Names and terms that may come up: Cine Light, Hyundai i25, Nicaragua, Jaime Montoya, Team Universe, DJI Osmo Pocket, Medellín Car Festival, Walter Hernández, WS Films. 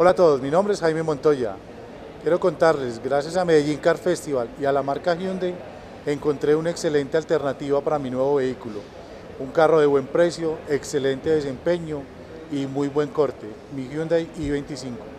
Hola a todos, mi nombre es Jaime Montoya. Quiero contarles, gracias a Medellín Car Festival y a la marca Hyundai, encontré una excelente alternativa para mi nuevo vehículo. Un carro de buen precio, excelente desempeño y muy buen corte, mi Hyundai i25.